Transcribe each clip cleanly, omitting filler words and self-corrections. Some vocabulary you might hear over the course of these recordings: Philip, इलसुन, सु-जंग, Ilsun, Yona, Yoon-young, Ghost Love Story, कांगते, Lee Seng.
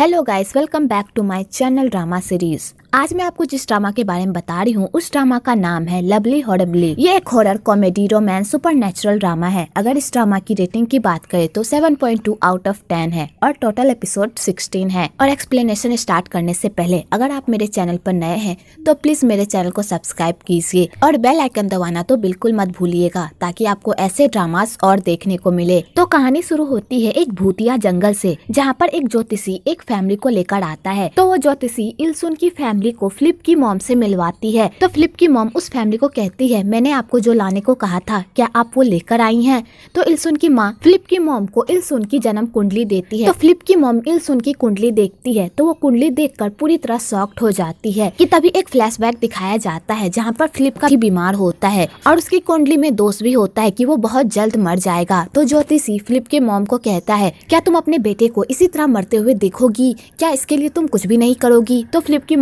Hello guys, welcome back to my channel drama series. आज मैं आपको जिस ड्रामा के बारे में बता रही हूँ उस ड्रामा का नाम है लवली हॉरबली। ये एक horror comedy romance supernatural drama है। अगर इस ड्रामा की रेटिंग की बात करें तो 7.2 आउट ऑफ 10 है और टोटल एपिसोड 16 है। और एक्सप्लेनेशन स्टार्ट करने से पहले अगर आप मेरे चैनल पर नए हैं तो प्लीज मेरे चैनल को सब्सक्राइब कीजिए और बेल आइकन दबाना तो बिल्कुल मत भूलिएगा ताकि आपको ऐसे ड्रामास और देखने को मिले। तो कहानी शुरू होती है एक भूतिया जंगल से, जहाँ पर एक ज्योतिषी एक फैमिली को लेकर आता है। तो वो ज्योतिषी इलसुन की फैमिली को फ्लिप की मॉम से मिलवाती है। तो फ्लिप की मॉम उस फैमिली को कहती है, मैंने आपको जो लाने को कहा था क्या आप वो लेकर आई हैं? तो इलसुन की माँ फ्लिप की मॉम को इलसुन की जन्म कुंडली देती है। तो फ्लिप की मॉम इलसुन की कुंडली देखती है तो वो कुंडली देखकर पूरी तरह शॉक्ड हो जाती है कि तभी एक फ्लैशबैक दिखाया जाता है जहाँ पर फ्लिप का बीमार होता है और उसकी कुंडली में दोष भी होता है कि वो बहुत जल्द मर जाएगा। तो ज्योतिषी फ्लिप के मॉम को कहता है, क्या तुम अपने बेटे को इसी तरह मरते हुए देखोगी? क्या इसके लिए तुम कुछ भी नहीं करोगी? तो फ्लिप की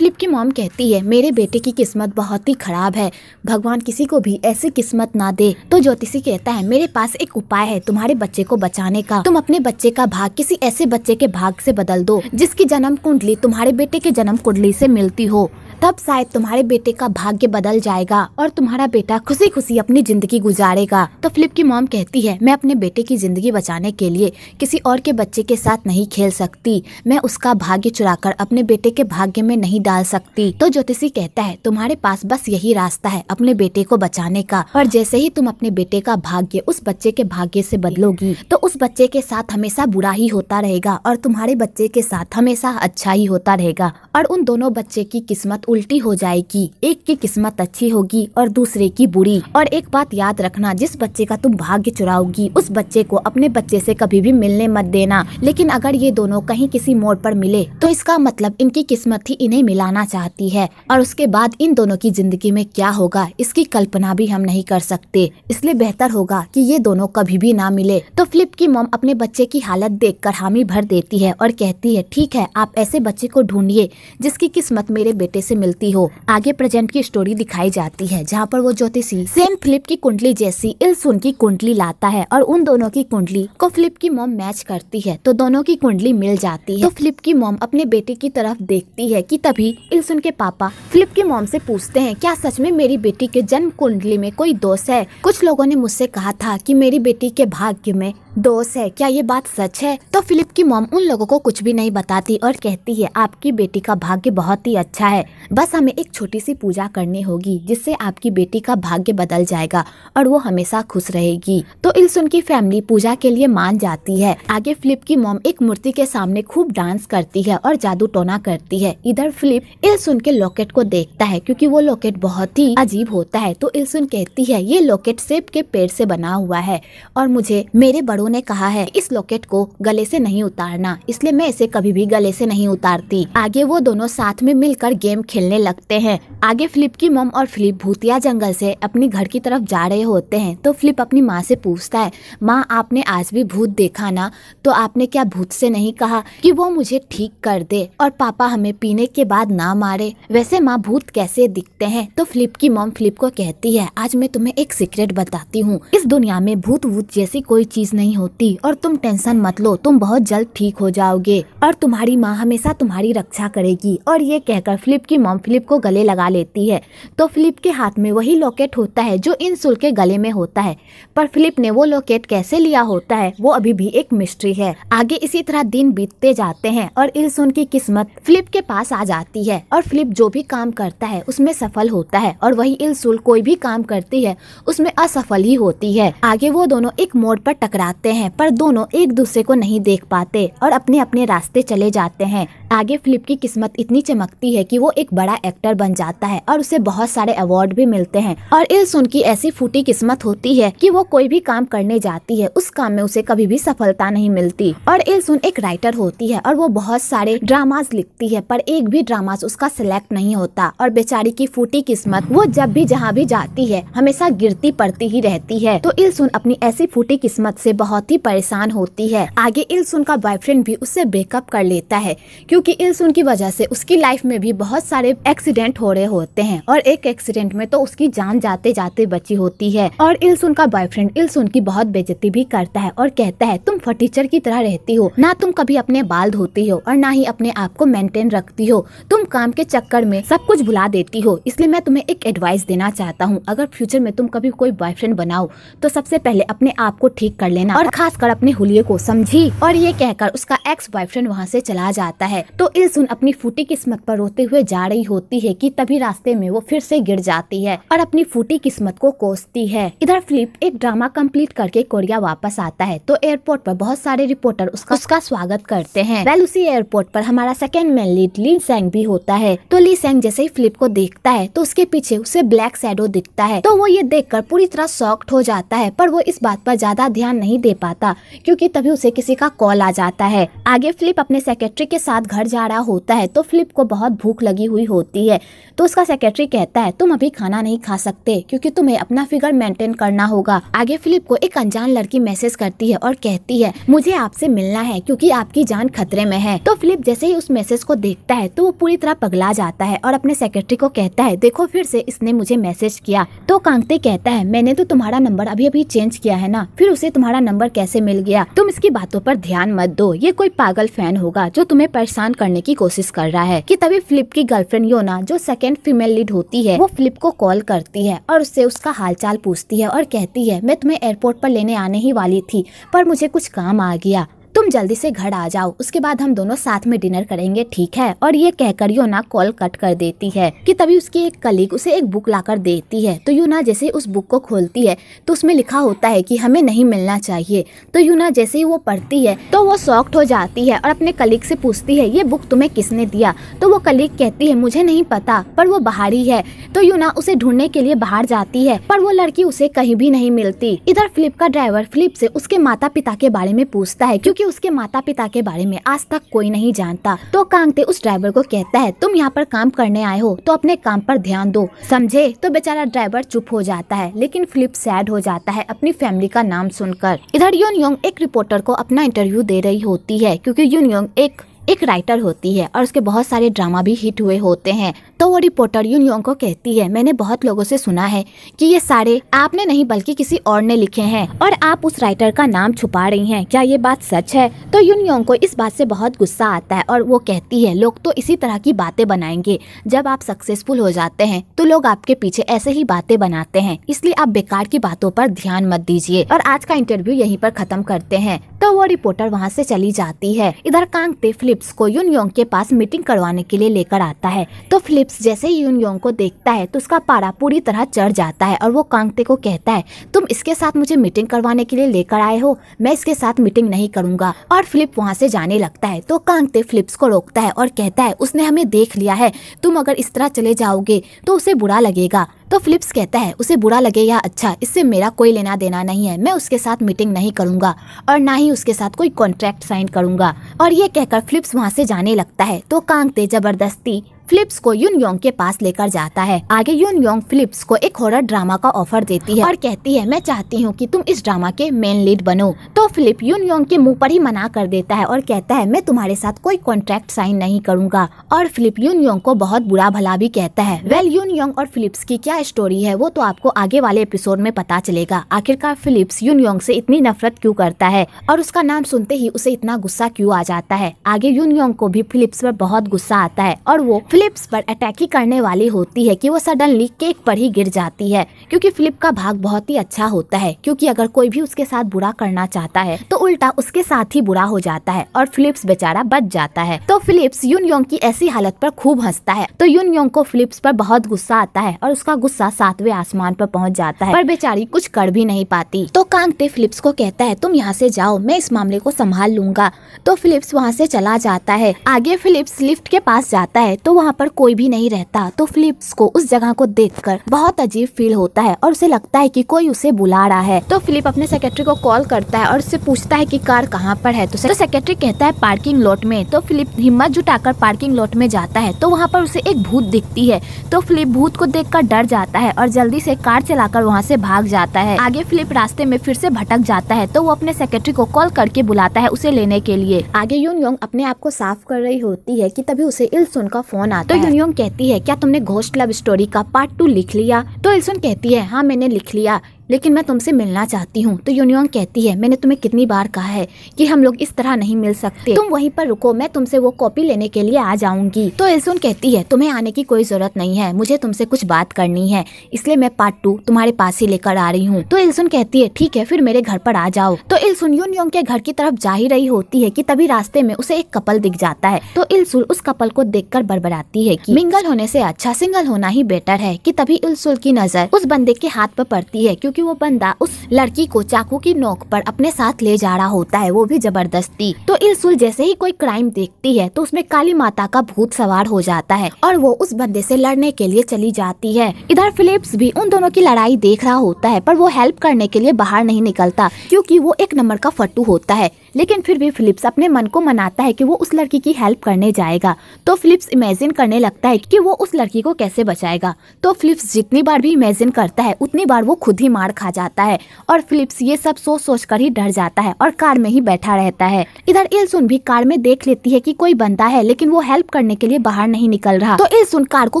मॉम कहती है मेरे बेटे की किस्मत बहुत ही खराब है, भगवान किसी को भी ऐसी किस्मत ना दे। तो ज्योतिषी कहता है, मेरे पास एक उपाय है तुम्हारे बच्चे को बचाने का। तुम अपने बच्चे का भाग किसी ऐसे बच्चे के भाग से बदल दो जिसकी जन्म कुंडली तुम्हारे बेटे के जन्म कुंडली से मिलती हो, तब शायद तुम्हारे बेटे का भाग्य बदल जाएगा और तुम्हारा बेटा खुशी खुशी अपनी जिंदगी गुजारेगा। तो फ्लिप की मॉम कहती है, मैं अपने बेटे की जिंदगी बचाने के लिए किसी और के बच्चे के साथ नहीं खेल सकती, मैं उसका भाग्य चुराकर अपने बेटे के भाग्य में नहीं डाल सकती। तो ज्योतिषी कहता है, तुम्हारे पास बस यही रास्ता है अपने बेटे को बचाने का, और जैसे ही तुम अपने बेटे का भाग्य उस बच्चे के भाग्य से बदलोगी तो उस बच्चे के साथ हमेशा बुरा ही होता रहेगा और तुम्हारे बच्चे के साथ हमेशा अच्छा ही होता रहेगा, और उन दोनों बच्चे की किस्मत उल्टी हो जाएगी, एक की किस्मत अच्छी होगी और दूसरे की बुरी। और एक बात याद रखना, जिस बच्चे का तुम भाग्य चुराओगी उस बच्चे को अपने बच्चे से कभी भी मिलने मत देना, लेकिन अगर ये दोनों कहीं किसी मोड़ पर मिले तो इसका मतलब इनकी किस्मत ही इन्हें मिलाना चाहती है, और उसके बाद इन दोनों की जिंदगी में क्या होगा इसकी कल्पना भी हम नहीं कर सकते, इसलिए बेहतर होगा कि ये दोनों कभी भी ना मिले। तो फ्लिप की मॉम अपने बच्चे की हालत देखकर हामी भर देती है और कहती है, ठीक है, आप ऐसे बच्चे को ढूंढिए जिसकी किस्मत मेरे बेटे से मिलती हो। आगे प्रेजेंट की स्टोरी दिखाई जाती है जहाँ पर वो ज्योतिषी सेम फ्लिप की कुंडली जैसी इलसुन की कुंडली लाता है और उन दोनों की कुंडली को फ्लिप की मॉम मैच करती है तो दोनों की कुंडली मिल जाती है। तो फ्लिप की मॉम अपने बेटे की तरफ देखती है कि तभी इलसुन के पापा फ्लिप की मॉम से पूछते हैं, क्या सच में मेरी बेटी के जन्म कुंडली में कोई दोष है? कुछ लोगों ने मुझसे कहा था कि मेरी बेटी के भाग्य में दोष है, क्या ये बात सच है? तो फ्लिप की मॉम उन लोगों को कुछ भी नहीं बताती और कहती है, आपकी बेटी का भाग्य बहुत ही अच्छा है, बस हमें एक छोटी सी पूजा करनी होगी जिससे आपकी बेटी का भाग्य बदल जाएगा और वो हमेशा खुश रहेगी। तो इलसुन की फैमिली पूजा के लिए मान जाती है। आगे फ्लिप की मॉम एक मूर्ति के सामने खूब डांस करती है और जादू टोना करती है। इधर फ्लिप इलसुन के लॉकेट को देखता है क्योंकि वो लॉकेट बहुत ही अजीब होता है। तो इलसुन कहती है, ये लॉकेट सेब के पेड़ से बना हुआ है और मुझे मेरे बड़ों ने कहा है इस लॉकेट को गले से नहीं उतारना, इसलिए मैं इसे कभी भी गले से नहीं उतारती। आगे वो दोनों साथ में मिलकर गेम खेलने लगते हैं। आगे फ्लिप की मॉम और फ्लिप भूतिया जंगल से अपने घर की तरफ जा रहे होते हैं। तो फ्लिप अपनी माँ से पूछता है, माँ आपने आज भी भूत देखा ना? तो आपने क्या भूत से नहीं कहा कि वो मुझे ठीक कर दे और पापा हमें पीने के बाद ना मारे? वैसे माँ भूत कैसे दिखते हैं? तो फ्लिप की मॉम फ्लिप को कहती है, आज मैं तुम्हें एक सीक्रेट बताती हूँ, इस दुनिया में भूत भूत जैसी कोई चीज नहीं होती और तुम टेंशन मत लो, तुम बहुत जल्द ठीक हो जाओगे और तुम्हारी माँ हमेशा तुम्हारी रक्षा करेगी। और ये कहकर फ्लिप की मॉम फ्लिप को गले लगा लेती है। तो फ्लिप के हाथ में वही लॉकेट होता है जो इलसुन के गले में होता है, पर फ्लिप ने वो लॉकेट कैसे लिया होता है वो अभी भी एक मिस्ट्री है। आगे इसी तरह दिन बीतते जाते हैं और इलसुन की किस्मत फ्लिप के पास आ जाती है और फ्लिप जो भी काम करता है उसमें सफल होता है और वही इलसुन कोई भी काम करती है उसमें असफल ही होती है। आगे वो दोनों एक मोड़ पर टकराते हैं पर दोनों एक दूसरे को नहीं देख पाते और अपने अपने रास्ते चले जाते हैं। आगे फ्लिप की किस्मत इतनी चमकती है कि वो एक बड़ा एक्टर बन जाता है और उसे बहुत सारे अवार्ड भी मिलते हैं, और इलसुन की ऐसी फूटी किस्मत होती है कि वो कोई भी काम करने जाती है उस काम में उसे कभी भी सफलता नहीं मिलती। और इलसुन एक राइटर होती है और वो बहुत सारे ड्रामास लिखती है पर एक भी ड्रामास उसका सिलेक्ट नहीं होता, और बेचारी की फूटी किस्मत वो जब भी जहाँ भी जाती है हमेशा गिरती पड़ती ही रहती है। तो इलसुन अपनी ऐसी फूटी किस्मत से बहुत बहुत ही परेशान होती है। आगे इलसुन का बॉयफ्रेंड भी उससे ब्रेकअप कर लेता है क्योंकि इलसुन की वजह से उसकी लाइफ में भी बहुत सारे एक्सीडेंट हो रहे होते हैं और एक एक्सीडेंट में तो उसकी जान जाते जाते बची होती है। और इलसुन का बॉयफ्रेंड इलसुन की बहुत बेइज्जती भी करता है और कहता है तुम फटीचर की तरह रहती हो, ना तुम कभी अपने बाल धोती हो और ना ही अपने आप को मेंटेन रखती हो, तुम काम के चक्कर में सब कुछ भुला देती हो। इसलिए मैं तुम्हें एक एडवाइस देना चाहता हूँ, अगर फ्यूचर में तुम कभी कोई बॉयफ्रेंड बनाओ तो सबसे पहले अपने आप को ठीक कर लेना और खासकर अपने हुलिये को, समझी। और ये कहकर उसका एक्स बॉयफ्रेंड वहाँ से चला जाता है तो इलसुन अपनी फूटी किस्मत पर रोते हुए जा रही होती है कि तभी रास्ते में वो फिर से गिर जाती है और अपनी फूटी किस्मत को कोसती है। इधर फिलिप एक ड्रामा कंप्लीट करके कोरिया वापस आता है तो एयरपोर्ट पर बहुत सारे रिपोर्टर उसका स्वागत करते हैं। वेल उसी एयरपोर्ट पर हमारा second main lead Lee Seung भी होता है तो ली सेंग जैसे ही फिलिप को देखता है तो उसके पीछे उसे ब्लैक शैडो दिखता है तो वो ये देखकर पूरी तरह शॉक्ड हो जाता है, पर वो इस बात पर ज्यादा ध्यान नहीं दे पाता क्योंकि तभी उसे किसी का कॉल आ जाता है। आगे फिलिप अपने सेक्रेटरी के साथ घर जा रहा होता है तो फिलिप को बहुत भूख लगी हुई होती है तो उसका सेक्रेटरी कहता है तुम अभी खाना नहीं खा सकते क्योंकि तुम्हें अपना फिगर मेंटेन करना होगा। आगे फिलिप को एक अनजान लड़की मैसेज करती है और कहती है मुझे आपसे मिलना है क्योंकि आपकी जान खतरे में है। तो फिलिप जैसे ही उस मैसेज को देखता है तो वो पूरी तरह पगला जाता है और अपने सेक्रेटरी को कहता है देखो फिर से इसने मुझे मैसेज किया। तो कांगते कहता है मैंने तो तुम्हारा नंबर अभी अभी चेंज किया है ना, फिर उसे तुम्हारा नंबर कैसे मिल गया, तुम इसकी बातों पर ध्यान मत दो, ये कोई पागल फैन होगा जो तुम्हें परेशान करने की कोशिश कर रहा है। कि तभी फिलिप की गर्लफ्रेंड योना जो सेकंड फीमेल लीड होती है वो फिलिप को कॉल करती है और उससे उसका हालचाल पूछती है और कहती है मैं तुम्हें एयरपोर्ट पर लेने आने ही वाली थी पर मुझे कुछ काम आ गया, तुम जल्दी से घर आ जाओ, उसके बाद हम दोनों साथ में डिनर करेंगे, ठीक है। और ये कहकर योना कॉल कट कर देती है कि तभी उसकी एक कलीग उसे एक बुक लाकर देती है तो योना जैसे उस बुक को खोलती है तो उसमें लिखा होता है कि हमें नहीं मिलना चाहिए। तो योना जैसे ही वो पढ़ती है तो वो शॉक्ड हो जाती है और अपने कलीग से पूछती है ये बुक तुम्हें किसने दिया। तो वो कलीग कहती है मुझे नहीं पता पर वो बाहर ही है। तो योना उसे ढूंढने के लिए बाहर जाती है पर वो लड़की उसे कहीं भी नहीं मिलती। इधर फिलिप का ड्राइवर फिलिप से उसके माता पिता के बारे में पूछता है क्योंकि उसके माता पिता के बारे में आज तक कोई नहीं जानता। तो कांगते उस ड्राइवर को कहता है तुम यहाँ पर काम करने आए हो तो अपने काम पर ध्यान दो, समझे। तो बेचारा ड्राइवर चुप हो जाता है लेकिन फिलिप सैड हो जाता है अपनी फैमिली का नाम सुनकर। इधर यून-योंग एक रिपोर्टर को अपना इंटरव्यू दे रही होती है क्योंकि यून-योंग एक राइटर होती है और उसके बहुत सारे ड्रामा भी हिट हुए होते हैं। तो वो रिपोर्टर यून-योंग को कहती है मैंने बहुत लोगों से सुना है कि ये सारे आपने नहीं बल्कि किसी और ने लिखे हैं और आप उस राइटर का नाम छुपा रही हैं, क्या ये बात सच है। तो यून-योंग को इस बात से बहुत गुस्सा आता है और वो कहती है लोग तो इसी तरह की बातें बनाएंगे, जब आप सक्सेसफुल हो जाते हैं तो लोग आपके पीछे ऐसे ही बातें बनाते हैं, इसलिए आप बेकार की बातों पर ध्यान मत दीजिए। और आज का इंटरव्यू यहीं पर खत्म करते हैं। तो वो रिपोर्टर वहाँ से चली जाती है। इधर कांगते फिलिप्स को यून-योंग के पास मीटिंग करवाने के लिए लेकर आता है तो फिलिप जैसे ही यून-योंग को देखता है तो उसका पारा पूरी तरह चढ़ जाता है और वो कांगते को कहता है तुम इसके साथ मुझे मीटिंग करवाने के लिए लेकर आए हो, मैं इसके साथ मीटिंग नहीं करूंगा। और फिलिप वहां से जाने लगता है तो कांगते फिलिप्स को रोकता है और कहता है उसने हमें देख लिया है, तुम अगर इस तरह चले जाओगे तो उसे बुरा लगेगा। तो फिलिप्स कहता है उसे बुरा लगे या अच्छा, इससे मेरा कोई लेना देना नहीं है, मैं उसके साथ मीटिंग नहीं करूंगा और ना ही उसके साथ कोई कॉन्ट्रैक्ट साइन करूंगा। और ये कहकर फिलिप्स वहाँ से जाने लगता है तो कांगते जबरदस्ती फिलिप्स को यून-योंग के पास लेकर जाता है। आगे यून-योंग फिलिप्स को एक हॉरर ड्रामा का ऑफर देती है और कहती है मैं चाहती हूँ कि तुम इस ड्रामा के मेन लीड बनो। तो फिलिप यून-योंग के मुंह पर ही मना कर देता है और कहता है मैं तुम्हारे साथ कोई कॉन्ट्रैक्ट साइन नहीं करूंगा। और फिलिप यून-योंग को बहुत बुरा भला भी कहता है। वेल यून-योंग और फिलिप्स की क्या स्टोरी है वो तो आपको आगे वाले एपिसोड में पता चलेगा। आखिरकार फिलिप्स यून-योंग से इतनी नफरत क्यों करता है और उसका नाम सुनते ही उसे इतना गुस्सा क्यों आ जाता है। आगे यून-योंग को भी फिलिप्स पर बहुत गुस्सा आता है और वो फिलिप्स पर अटैक ही करने वाली होती है कि वो सडनली केक पर ही गिर जाती है क्योंकि फिलिप का भाग बहुत ही अच्छा होता है क्योंकि अगर कोई भी उसके साथ बुरा करना चाहता है तो उल्टा उसके साथ ही बुरा हो जाता है और फिलिप्स बेचारा बच जाता है। तो फिलिप्स यून-योंग की ऐसी हालत पर खूब हंसता है। तो यून-योंग को फिलिप्स पर बहुत गुस्सा आता है और उसका गुस्सा सातवें आसमान पर पहुँच जाता है पर बेचारी कुछ कर भी नहीं पाती। तो कांगते फिलिप्स को कहता है तुम यहाँ से जाओ, मैं इस मामले को संभाल लूंगा। तो फिलिप्स वहाँ से चला जाता है। आगे फिलिप्स लिफ्ट के पास जाता है तो वहाँ पर कोई भी नहीं रहता, तो फिलिप्स को उस जगह को देखकर बहुत अजीब फील होता है और उसे लगता है कि कोई उसे बुला रहा है। तो फिलिप अपने सेक्रेटरी को कॉल करता है और उससे पूछता है कि कार कहाँ पर है, तो सेक्रेटरी कहता है पार्किंग लॉट में। तो फिलिप हिम्मत जुटाकर पार्किंग लॉट में जाता है तो वहाँ पर उसे एक भूत दिखती है। तो फिलिप भूत को देखकर डर जाता है और जल्दी से कार चलाकर वहाँ से भाग जाता है। आगे फिलिप रास्ते में फिर से भटक जाता है तो वो अपने सेक्रेटरी को कॉल करके बुलाता है उसे लेने के लिए। आगे यून-योंग अपने आप को साफ कर रही होती है कि तभी उसे इलसुन का फोन आता है। तो यून-योंग कहती है क्या तुमने घोस्ट लव स्टोरी का पार्ट 2 लिख लिया? तो इलसुन कहती है हाँ मैंने लिख लिया, लेकिन मैं तुमसे मिलना चाहती हूँ। तो यून-योंग कहती है मैंने तुम्हें कितनी बार कहा है कि हम लोग इस तरह नहीं मिल सकते, तुम वहीं पर रुको, मैं तुमसे वो कॉपी लेने के लिए आ जाऊंगी। तो इलसुन कहती है तुम्हें आने की कोई जरूरत नहीं है, मुझे तुमसे कुछ बात करनी है, इसलिए मैं पार्ट 2 तुम्हारे पास ही लेकर आ रही हूँ। तो इलसुन कहती है ठीक है, फिर मेरे घर पर आ जाओ। तो इलसुन यून-योंग के घर की तरफ जा ही रही होती है कि तभी रास्ते में उसे एक कपल दिख जाता है। तो इलसुन उस कपल को देखकर बड़बड़ाती है कि मिंगल होने से अच्छा सिंगल होना ही बेटर है कि तभी इलसुन की नजर उस बंदे के हाथ पर पड़ती है क्योंकि वो बंदा उस लड़की को चाकू की नोक पर अपने साथ ले जा रहा होता है, वो भी जबरदस्ती। तो इलसुन जैसे ही कोई क्राइम देखती है तो उसमें काली माता का भूत सवार हो जाता है और वो उस बंदे से लड़ने के लिए चली जाती है। इधर फिलिप्स भी उन दोनों की लड़ाई देख रहा होता है पर वो हेल्प करने के लिए बाहर नहीं निकलता क्योंकि वो एक नंबर का फट्टू होता है। लेकिन फिर भी फिलिप्स अपने मन को मनाता है कि वो उस लड़की की हेल्प करने जाएगा। तो फिलिप्स इमेजिन करने लगता है कि वो उस लड़की को कैसे बचाएगा। तो फिलिप्स जितनी बार भी इमेजिन करता है उतनी बार वो खुद ही मार खा जाता है और फिलिप्स ये सब सोच सोच कर ही डर जाता है और कार में ही बैठा रहता है। इधर इलसुन भी कार में देख लेती है कि कोई बंदा है लेकिन वो हेल्प करने के लिए बाहर नहीं निकल रहा। तो इलसुन कार को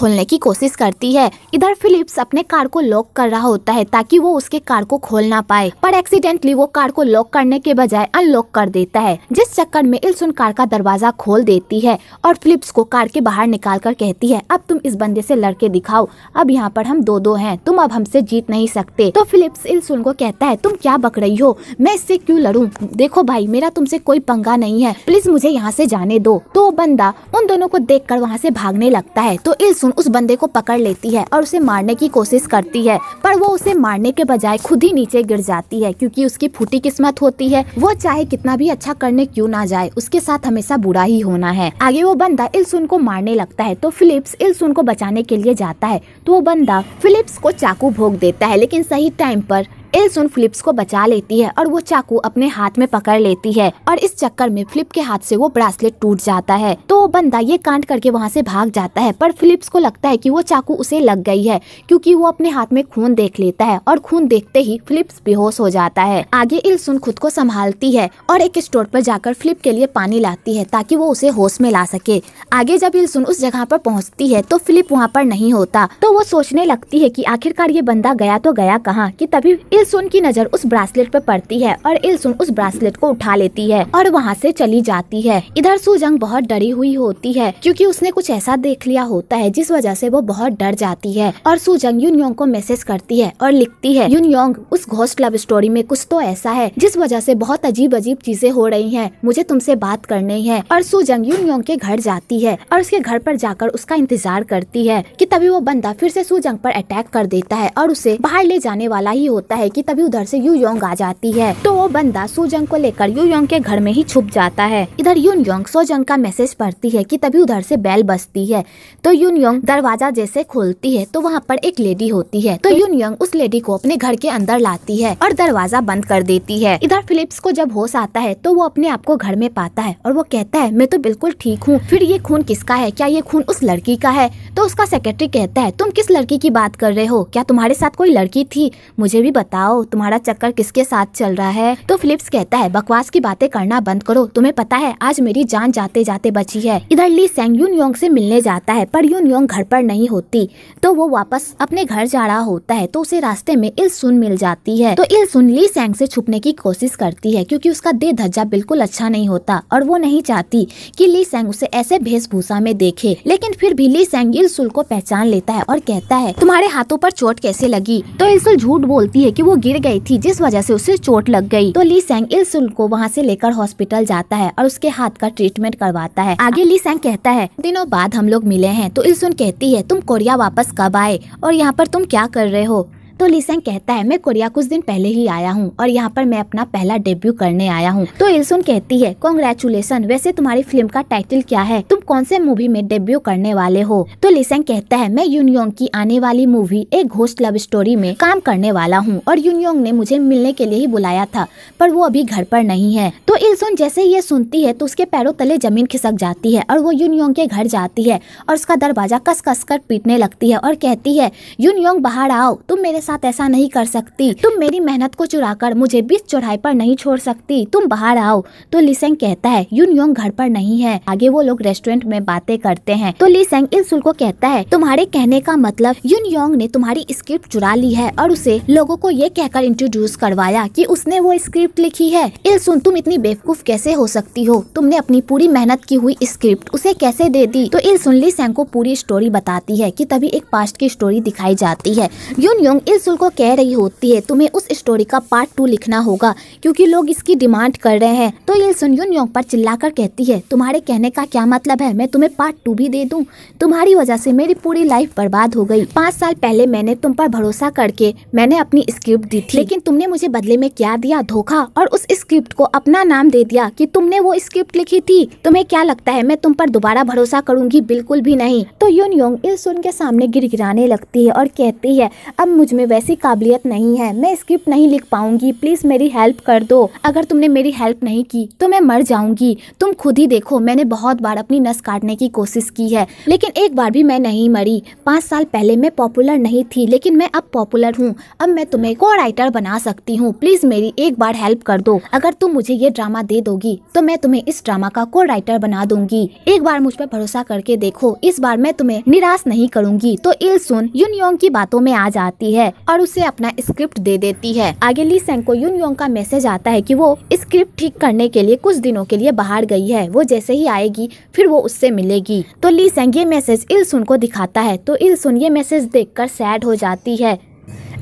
खोलने की कोशिश करती है। इधर फिलिप्स अपने कार को लॉक कर रहा होता है ताकि वो उसके कार को खोल ना पाए, पर एक्सीडेंटली वो कार को लॉक करने के बजाय अनलॉक कर देता है। जिस चक्कर में इलसुन कार का दरवाजा खोल देती है और फिलिप्स को कार के बाहर निकालकर कहती है अब तुम इस बंदे से लड़के दिखाओ, अब यहाँ पर हम 2-2 हैं, तुम अब हमसे जीत नहीं सकते। तो फिलिप्स इलसुन को कहता है तुम क्या बक रही हो, मैं इससे क्यों लड़ूं, देखो भाई मेरा तुमसे कोई पंगा नहीं है, प्लीज मुझे यहाँ से जाने दो। तो बंदा उन दोनों को देख कर वहाँ से भागने लगता है। तो इलसुन उस बंदे को पकड़ लेती है और उसे मारने की कोशिश करती है पर वो उसे मारने के बजाय खुद ही नीचे गिर जाती है क्योंकि उसकी फूटी किस्मत होती है, वो चाहे कितना भी अच्छा करने क्यों ना जाए उसके साथ हमेशा बुरा ही होना है। आगे वो बंदा इलसुन को मारने लगता है तो फिलिप्स इलसुन को बचाने के लिए जाता है तो वो बंदा फिलिप्स को चाकू भोंक देता है लेकिन सही टाइम पर इलसुन फिलिप्स को बचा लेती है और वो चाकू अपने हाथ में पकड़ लेती है और इस चक्कर में फिलिप के हाथ से वो ब्रासलेट टूट जाता है। तो वो बंदा ये कांड करके वहाँ से भाग जाता है पर फिलिप्स को लगता है कि वो चाकू उसे लग गई है क्योंकि वो अपने हाथ में खून देख लेता है और खून देखते ही फिलिप्स बेहोश हो जाता है। आगे इलसुन खुद को संभालती है और एक स्टोर पर जाकर फिलिप के लिए पानी लाती है ताकि वो उसे होश में ला सके। आगे जब इलसुन उस जगह पर पहुँचती है तो फिलिप वहाँ पर नहीं होता। तो वो सोचने लगती है कि आखिरकार ये बंदा गया तो गया कहाँ कि तभी इलसुन की नजर उस ब्रासलेट पर पड़ती है और इलसुन उस ब्रासलेट को उठा लेती है और वहाँ से चली जाती है। इधर सु-जंग बहुत डरी हुई होती है क्योंकि उसने कुछ ऐसा देख लिया होता है जिस वजह से वो बहुत डर जाती है और सु-जंग यून-योंग को मैसेज करती है और लिखती है यून-योंग उस घोस्ट लव स्टोरी में कुछ तो ऐसा है जिस वजह से बहुत अजीब अजीब चीजें हो रही है, मुझे तुमसे बात करनी है। और सु-जंग यून-योंग के घर जाती है और उसके घर पर जाकर उसका इंतजार करती है कि तभी वो बंदा फिर से सु-जंग पर अटैक कर देता है और उसे बाहर ले जाने वाला ही होता है कि तभी उधर से यून-योंग आ जाती है। तो वो बंदा सु-जंग को लेकर यून-योंग के घर में ही छुप जाता है। इधर यून-योंग सु-जंग का मैसेज पढ़ती है कि तभी उधर से बेल बजती है। तो यून-योंग दरवाजा जैसे खोलती है तो वहाँ पर एक लेडी होती है। तो यून-योंग उस लेडी को अपने घर के अंदर लाती है और दरवाजा बंद कर देती है। इधर फिलिप्स को जब होश आता है तो वो अपने आप को घर में पाता है और वो कहता है मैं तो बिल्कुल ठीक हूँ, फिर ये खून किसका है, क्या ये खून उस लड़की का है? तो उसका सेक्रेटरी कहता है तुम किस लड़की की बात कर रहे हो, क्या तुम्हारे साथ कोई लड़की थी, मुझे भी बताओ तुम्हारा चक्कर किसके साथ चल रहा है। तो फिलिप्स कहता है बकवास की बातें करना बंद करो, तुम्हें पता है आज मेरी जान जाते जाते बची है। इधर ली सेंग यून-योंग से मिलने जाता है पर यून-योंग घर पर नहीं होती तो वो वापस अपने घर जा रहा होता है। तो उसे रास्ते में इलसुन मिल जाती है। तो इलसुन ली सेंग से छुपने की कोशिश करती है क्योंकि उसका देह धज्जा बिल्कुल अच्छा नहीं होता और वो नहीं चाहती कि ली सेंग उसे ऐसे वेशभूषा में देखे। लेकिन फिर भी ली सेंग इलसुन को पहचान लेता है और कहता है तुम्हारे हाथों पर चोट कैसे लगी। तो इलसुन झूठ बोलती है कि वो गिर गई थी जिस वजह से उसे चोट लग गई। तो ली सेंग इलसुन को वहाँ से लेकर हॉस्पिटल जाता है और उसके हाथ का ट्रीटमेंट करवाता है। आगे ली सेंग कहता है दिनों बाद हम लोग मिले हैं। तो इलसुन कहती है तुम कोरिया वापस कब आए और यहाँ पर तुम क्या कर रहे हो? तो ली सेंग कहता है मैं कोरिया कुछ दिन पहले ही आया हूँ और यहाँ पर मैं अपना पहला डेब्यू करने आया हूँ। तो इलसुन कहती है कॉन्ग्रेचुलेसन, वैसे तुम्हारी फिल्म का टाइटल क्या है, तुम कौन से मूवी में डेब्यू करने वाले हो? तो ली सेंग कहता है मैं यून-योंग की आने वाली मूवी एक घोस्ट लव स्टोरी में काम करने वाला हूँ और यून-योंग ने मुझे मिलने के लिए ही बुलाया था पर वो अभी घर पर नहीं है। तो इल्सुन जैसे ये सुनती है तो उसके पैरों तले जमीन खिसक जाती है और वो यून-योंग के घर जाती है और उसका दरवाजा कस कस कर पीटने लगती है और कहती है यून-योंग बाहर आओ, तुम मेरे साथ ऐसा नहीं कर सकती, तुम मेरी मेहनत को चुरा कर मुझे बीच चौराहे पर नहीं छोड़ सकती, तुम बाहर आओ। तो ली सेंग कहता है यून-योंग घर पर नहीं है। आगे वो लोग रेस्टोरेंट में बातें करते हैं तो ली सेंग इल्सुन को कहता है तुम्हारे कहने का मतलब यून-योंग ने तुम्हारी स्क्रिप्ट चुरा ली है और उसे लोगों को ये कहकर इंट्रोड्यूस करवाया कि उसने वो स्क्रिप्ट लिखी है। इल्सुन तुम इतनी बेवकूफ कैसे हो सकती हो, तुमने अपनी पूरी मेहनत की हुई स्क्रिप्ट उसे कैसे दे दी? तो इल्सुन ली सेंग को पूरी स्टोरी बताती है कि तभी एक पास्ट की स्टोरी दिखाई जाती है। यून-योंग इल्सुन को कह रही होती है तुम्हें उस स्टोरी का पार्ट 2 लिखना होगा क्योंकि लोग इसकी डिमांड कर रहे हैं। तो इल्सुन यून-योंग पर चिल्लाकर कहती है तुम्हारे कहने का क्या मतलब है, मैं तुम्हें पार्ट 2 भी दे दूं? तुम्हारी वजह से मेरी पूरी लाइफ बर्बाद हो गई। 5 साल पहले मैंने तुम पर भरोसा करके मैंने अपनी स्क्रिप्ट दी थी लेकिन तुमने मुझे बदले में क्या दिया? धोखा, और उस स्क्रिप्ट को अपना नाम दे दिया कि तुमने वो स्क्रिप्ट लिखी थी। तुम्हें क्या लगता है मैं तुम पर दोबारा भरोसा करूंगी? बिल्कुल भी नहीं। तो यून-योंग इल्सुन के सामने गिड़गिड़ाने लगती है और कहती है अब मुझ में वैसी काबिलियत नहीं है, मैं स्क्रिप्ट नहीं लिख पाऊंगी, प्लीज मेरी हेल्प कर दो। अगर तुमने मेरी हेल्प नहीं की तो मैं मर जाऊंगी। तुम खुद ही देखो मैंने बहुत बार अपनी नस काटने की कोशिश की है लेकिन एक बार भी मैं नहीं मरी। 5 साल पहले मैं पॉपुलर नहीं थी लेकिन मैं अब पॉपुलर हूँ। अब मैं तुम्हें को-राइटर बना सकती हूँ, प्लीज मेरी एक बार हेल्प कर दो। अगर तुम मुझे ये ड्रामा दे दोगी तो मैं तुम्हें इस ड्रामा का को-राइटर बना दूंगी। एक बार मुझ पर भरोसा करके देखो, इस बार मैं तुम्हें निराश नहीं करूंगी। तो इल्सुन यून-योंग की बातों में आ जाती है और उसे अपना स्क्रिप्ट दे देती है। आगे ली सेंग को यून-योंग का मैसेज आता है कि वो स्क्रिप्ट ठीक करने के लिए कुछ दिनों के लिए बाहर गई है, वो जैसे ही आएगी फिर वो उससे मिलेगी। तो ली सेंग ये मैसेज इल्सुन को दिखाता है तो इल्सुन ये मैसेज देखकर सैड हो जाती है।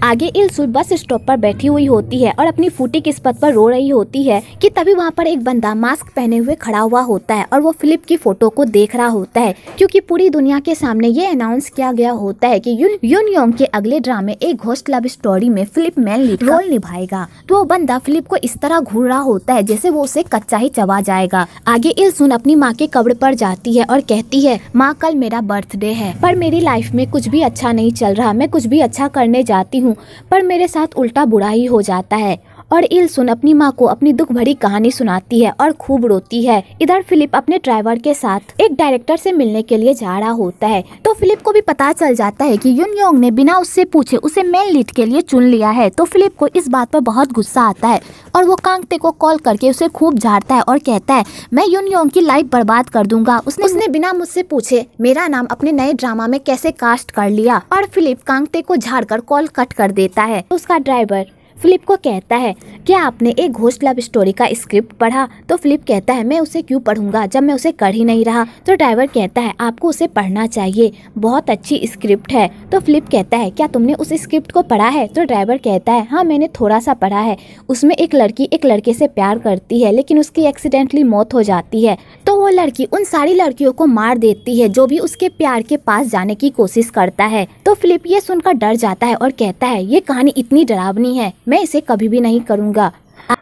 आगे इल्सुन बस स्टॉप पर बैठी हुई होती है और अपनी फूटी किस्मत पर रो रही होती है कि तभी वहाँ पर एक बंदा मास्क पहने हुए खड़ा हुआ होता है और वो फिलिप की फोटो को देख रहा होता है क्योंकि पूरी दुनिया के सामने ये अनाउंस किया गया होता है कि यून-योंग के अगले ड्रामे एक घोस्ट लव स्टोरी में फिलिप मैन रोल निभाएगा। तो वो बंदा फिलिप को इस तरह घूर रहा होता है जैसे वो उसे कच्चा ही चबा जाएगा। आगे इल्सुन अपनी माँ के कब्र पर जाती है और कहती है माँ कल मेरा बर्थडे है पर मेरी लाइफ में कुछ भी अच्छा नहीं चल रहा, मैं कुछ भी अच्छा करने जाती पर मेरे साथ उल्टा बुरा ही हो जाता है। और इल्सुन अपनी माँ को अपनी दुख भरी कहानी सुनाती है और खूब रोती है। इधर फिलिप अपने ड्राइवर के साथ एक डायरेक्टर से मिलने के लिए जा रहा होता है तो फिलिप को भी पता चल जाता है कि यून-योंग ने बिना उससे पूछे उसे मेन लीड के लिए चुन लिया है। तो फिलिप को इस बात पर बहुत गुस्सा आता है और वो कांगते को कॉल करके उसे खूब झाड़ता है और कहता है मैं यून-योंग की लाइफ बर्बाद कर दूंगा, उसने बिना मुझसे पूछे मेरा नाम अपने नए ड्रामा में कैसे कास्ट कर लिया। और फिलिप कांगते को झाड़कर कॉल कट कर देता है। उसका ड्राइवर फिलिप को कहता है क्या आपने एक घोस्ट लव स्टोरी का स्क्रिप्ट पढ़ा? तो फिलिप कहता है मैं उसे क्यों पढ़ूंगा जब मैं उसे कर ही नहीं रहा। तो ड्राइवर कहता है आपको उसे पढ़ना चाहिए, बहुत अच्छी स्क्रिप्ट है। तो फिलिप कहता है क्या तुमने उस स्क्रिप्ट को पढ़ा है? तो ड्राइवर कहता है हाँ मैंने थोड़ा सा पढ़ा है, उसमें एक लड़की एक लड़के से प्यार करती है लेकिन उसकी एक्सीडेंटली मौत हो जाती है तो वो लड़की उन सारी लड़कियों को मार देती है जो भी उसके प्यार के पास जाने की कोशिश करता है। तो फिलिप ये सुनकर डर जाता है और कहता है ये कहानी इतनी डरावनी है, मैं इसे कभी भी नहीं करूंगा।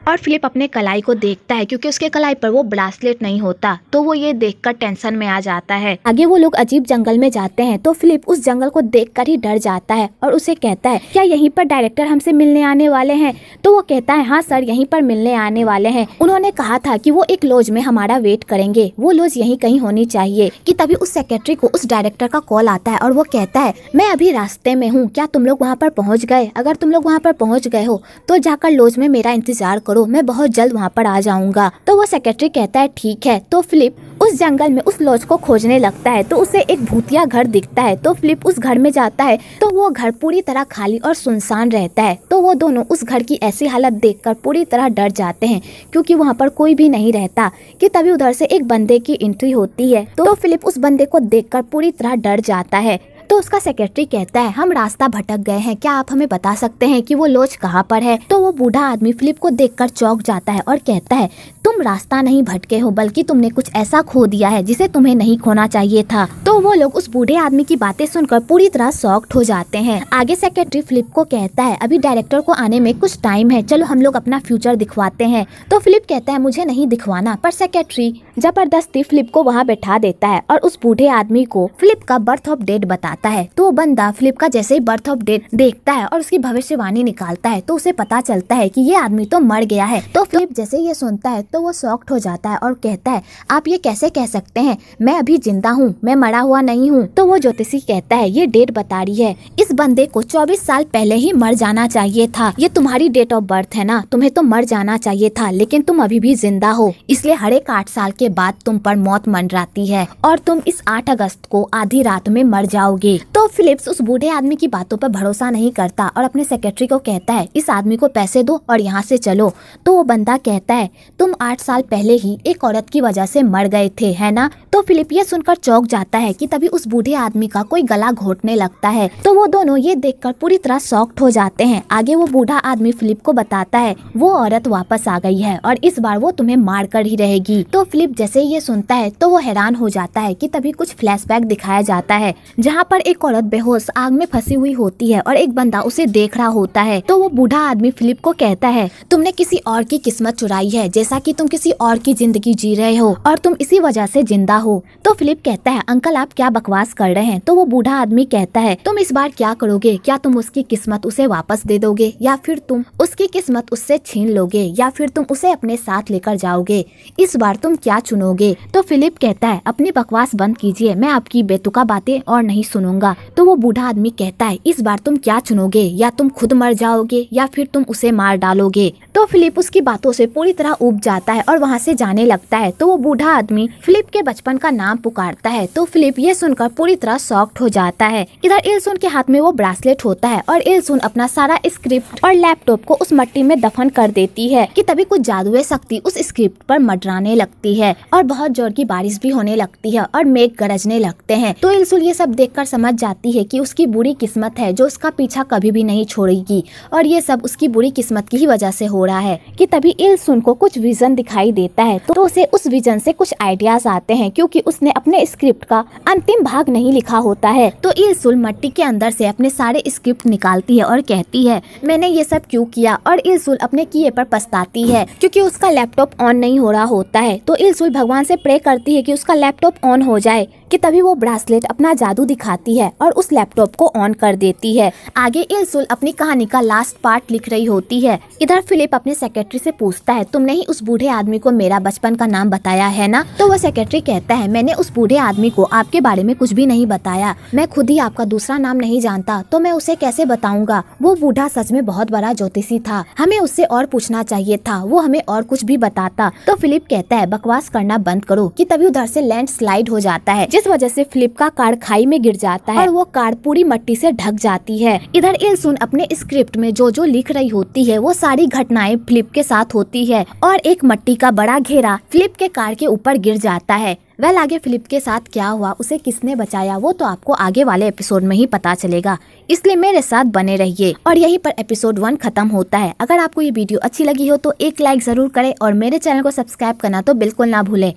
और फिलिप अपने कलाई को देखता है क्योंकि उसके कलाई पर वो ब्रासलेट नहीं होता तो वो ये देखकर टेंशन में आ जाता है। आगे वो लोग अजीब जंगल में जाते हैं तो फिलिप उस जंगल को देखकर ही डर जाता है और उसे कहता है क्या यहीं पर डायरेक्टर हमसे मिलने आने वाले हैं? तो वो कहता है हाँ सर यहीं पर मिलने आने वाले हैं, उन्होंने कहा था कि वो एक लॉज में हमारा वेट करेंगे, वो लॉज यहीं कहीं होनी चाहिए। कि तभी उस सेक्रेटरी को उस डायरेक्टर का कॉल आता है और वो कहता है मैं अभी रास्ते में हूँ, क्या तुम लोग वहाँ पर पहुँच गए? अगर तुम लोग वहाँ पर पहुँच गए हो तो जाकर लॉज में मेरा इंतजार करो, मैं बहुत जल्द वहाँ पर आ जाऊंगा। तो वो सेक्रेटरी कहता है ठीक है। तो फिलिप उस जंगल में उस लॉज को खोजने लगता है तो उसे एक भूतिया घर दिखता है। तो फिलिप उस घर में जाता है तो वो घर पूरी तरह खाली और सुनसान रहता है। तो वो दोनों उस घर की ऐसी हालत देखकर पूरी तरह डर जाते हैं क्योंकि वहाँ पर कोई भी नहीं रहता। कि तभी उधर से एक बंदे की एंट्री होती है तो फिलिप उस बंदे को देखकर पूरी तरह डर जाता है। तो उसका सेक्रेटरी कहता है हम रास्ता भटक गए हैं, क्या आप हमें बता सकते हैं कि वो लॉज कहाँ पर है। तो वो बूढ़ा आदमी फिलिप को देखकर चौंक जाता है और कहता है तुम रास्ता नहीं भटके हो बल्कि तुमने कुछ ऐसा खो दिया है जिसे तुम्हें नहीं खोना चाहिए था। तो वो लोग उस बूढ़े आदमी की बातें सुनकर पूरी तरह शॉक्ड हो जाते हैं। आगे सेक्रेटरी फिलिप को कहता है अभी डायरेक्टर को आने में कुछ टाइम है, चलो हम लोग अपना फ्यूचर दिखवाते हैं। तो फिलिप कहता है मुझे नहीं दिखवाना, पर सेक्रेटरी जबरदस्ती फिलिप को वहाँ बैठा देता है और उस बूढ़े आदमी को फिलिप का बर्थ ऑफ डेट बताता है। तो वो बंदा फिलिप का जैसे ही बर्थ ऑफ डेट देखता है और उसकी भविष्यवाणी निकालता है तो उसे पता चलता है कि ये आदमी तो मर गया है। तो फिलिप जैसे ये सुनता है तो वो शॉक्ड हो जाता है और कहता है आप ये कैसे कह सकते हैं, मैं अभी जिंदा हूँ, मैं मरा हुआ नहीं हूँ। तो वो ज्योतिषी कहता है ये डेट बता रही है, इस बंदे को 24 साल पहले ही मर जाना चाहिए था, ये तुम्हारी डेट ऑफ बर्थ है ना, तुम्हें तो मर जाना चाहिए था लेकिन तुम अभी भी जिंदा हो, इसलिए हर एक 8 साल के बाद तुम पर मौत मंडराती है और तुम इस 8 अगस्त को आधी रात में मर जाओगे। तो फिलिप्स उस बूढ़े आदमी की बातों पर भरोसा नहीं करता और अपने सेक्रेटरी को कहता है इस आदमी को पैसे दो और यहाँ से चलो। तो वो बंदा कहता है तुम 8 साल पहले ही एक औरत की वजह से मर गए थे है ना। तो फिलिप ये सुनकर चौंक जाता है कि तभी उस बूढ़े आदमी का कोई गला घोटने लगता है। तो वो दोनों ये देखकर पूरी तरह शॉक्ड हो जाते हैं। आगे वो बूढ़ा आदमी फिलिप को बताता है वो औरत वापस आ गई है और इस बार वो तुम्हें मार कर ही रहेगी। तो फिलिप जैसे ये सुनता है तो वो हैरान हो जाता है कि तभी कुछ फ्लैशबैक दिखाया जाता है जहाँ पर एक औरत बेहोश आग में फंसी हुई होती है और एक बंदा उसे देख रहा होता है। तो वो बूढ़ा आदमी फिलिप को कहता है तुमने किसी और की किस्मत चुराई है, जैसा कि तुम किसी और की जिंदगी जी रहे हो और तुम इसी वजह से जिंदा हो। तो फिलिप कहता है अंकल आप क्या बकवास कर रहे हैं। तो वो बूढ़ा आदमी कहता है तुम इस बार क्या करोगे, क्या तुम उसकी किस्मत उसे वापस दे दोगे या फिर तुम उसकी किस्मत उससे छीन लोगे या फिर तुम उसे अपने साथ लेकर जाओगे, इस बार तुम क्या चुनोगे। तो फिलिप कहता है अपनी बकवास बंद कीजिए, मैं आपकी बेतुका बातें और नहीं सुनूंगा। तो वो बूढ़ा आदमी कहता है इस बार तुम क्या चुनोगे, या तुम खुद मर जाओगे या फिर तुम उसे मार डालोगे। तो फिलिप उसकी बातों से पूरी तरह ऊब जाता है और वहाँ से जाने लगता है। तो वो बूढ़ा आदमी फिलिप के बचपन का नाम पुकारता है। तो फिलिप ये सुनकर पूरी तरह शॉक्ड हो जाता है। इधर इल्सुन के हाथ में वो ब्रेसलेट होता है और इल्सुन अपना सारा स्क्रिप्ट और लैपटॉप को उस मट्टी में दफन कर देती है कि तभी कुछ जादुई शक्ति उस स्क्रिप्ट पर मंडराने लगती है और बहुत जोर की बारिश भी होने लगती है और मेघ गरजने लगते हैं। तो इल्सुन ये सब देखकर समझ जाती है कि उसकी बुरी किस्मत है जो उसका पीछा कभी भी नहीं छोड़ेगी और ये सब उसकी बुरी किस्मत की ही वजह से हो रहा है कि तभी इल्सुन को कुछ विजन दिखाई देता है। तो उसे उस विजन से कुछ आइडियाज आते हैं क्योंकि उसने अपने स्क्रिप्ट का अंतिम भाग नहीं लिखा होता है। तो इल्सुन मट्टी के अंदर से अपने सारे स्क्रिप्ट निकालती है और कहती है मैंने ये सब क्यों किया, और इल्सुन अपने किए पर पछताती है क्योंकि उसका लैपटॉप ऑन नहीं हो रहा होता है। तो इल्सुन भगवान से प्रे करती है कि उसका लैपटॉप ऑन हो जाए कि तभी वो ब्रेसलेट अपना जादू दिखाती है और उस लैपटॉप को ऑन कर देती है। आगे इल्सुन अपनी कहानी का लास्ट पार्ट लिख रही होती है। इधर फिलिप अपने सेक्रेटरी से पूछता है तुमने ही उस बूढ़े आदमी को मेरा बचपन का नाम बताया है ना। तो वो सेक्रेटरी कहता है मैंने उस बूढ़े आदमी को आपके बारे में कुछ भी नहीं बताया, मैं खुद ही आपका दूसरा नाम नहीं जानता तो मैं उसे कैसे बताऊंगा। वो बूढ़ा सच में बहुत बड़ा ज्योतिषी था, हमें उससे और पूछना चाहिए था, वो हमें और कुछ भी बताता। तो फिलिप कहता है बकवास करना बंद करो कि तभी उधर से लैंडस्लाइड हो जाता है जिस वजह से फिलिप का कार खाई में गिर जाता है और वो कार पूरी मट्टी से ढक जाती है। इधर इल्सुन अपने स्क्रिप्ट में जो जो लिख रही होती है वो सारी घटनाएं फिलिप के साथ होती है और एक मट्टी का बड़ा घेरा फिलिप के कार के ऊपर गिर जाता है। वेल आगे फिलिप के साथ क्या हुआ, उसे किसने बचाया, वो तो आपको आगे वाले एपिसोड में ही पता चलेगा, इसलिए मेरे साथ बने रहिए। और यहीं पर एपिसोड 1 खत्म होता है। अगर आपको ये वीडियो अच्छी लगी हो तो एक लाइक जरूर करें और मेरे चैनल को सब्सक्राइब करना तो बिल्कुल ना भूलें।